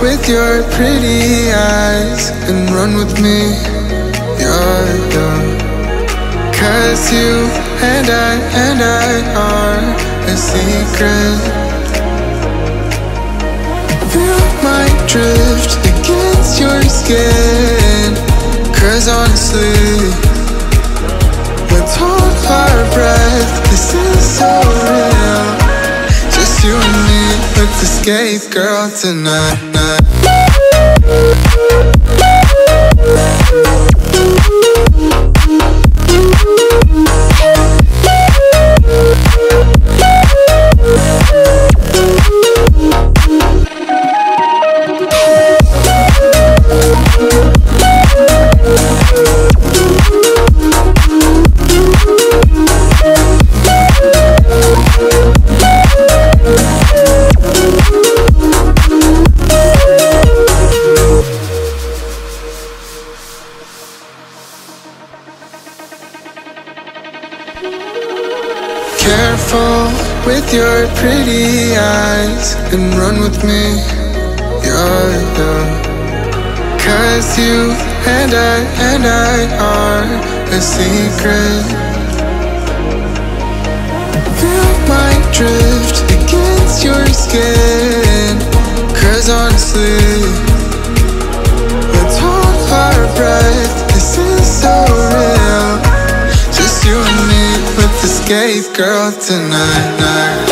with your pretty eyes and run with me, yeah. 'Cause you and I are a secret. Feel my drift against your skin, 'cause honestly, let's hold our breath, this is so real. Just you and me, let's escape, girl, tonight, Careful with your pretty eyes and run with me, yeah. 'Cause you and I are a secret. Feel my drift against your skin, 'cause honestly, let's hold our breath, this is so real. Just you and me, let's escape, girl, tonight, night.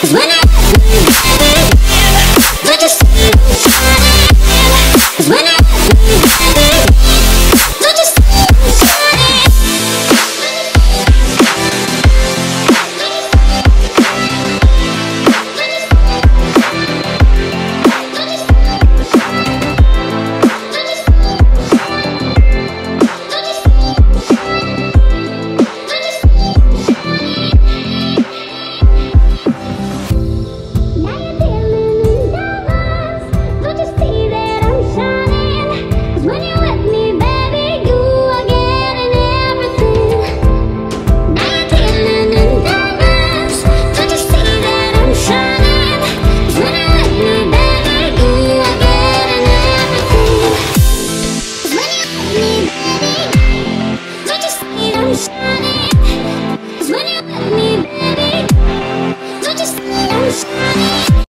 Cause when